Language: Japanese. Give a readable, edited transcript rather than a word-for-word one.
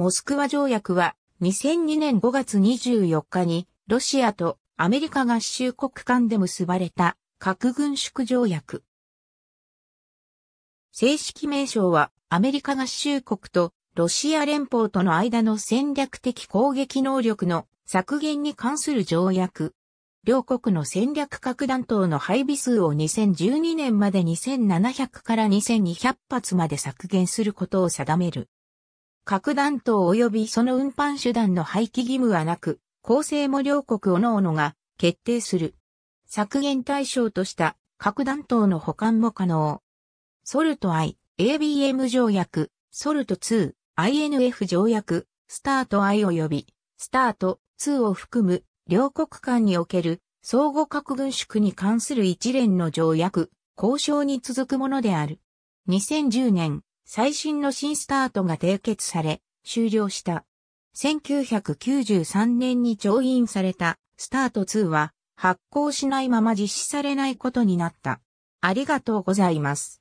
モスクワ条約は2002年5月24日にロシアとアメリカ合衆国間で結ばれた核軍縮条約。正式名称はアメリカ合衆国とロシア連邦との間の戦略的攻撃能力の削減に関する条約。両国の戦略核弾頭の配備数を2012年まで2700から2200発まで削減することを定める。核弾頭及びその運搬手段の廃棄義務はなく、構成も両国各々が決定する。削減対象とした核弾頭の保管も可能。ソルト I、ABM 条約、ソルト2、INF 条約、スタート I 及びスタート2を含む両国間における相互核軍縮に関する一連の条約、交渉に続くものである。2010年、最新の新スタートが締結され、終了した。1993年に調印されたスタート2は発効しないまま実施されないことになった。ありがとうございます。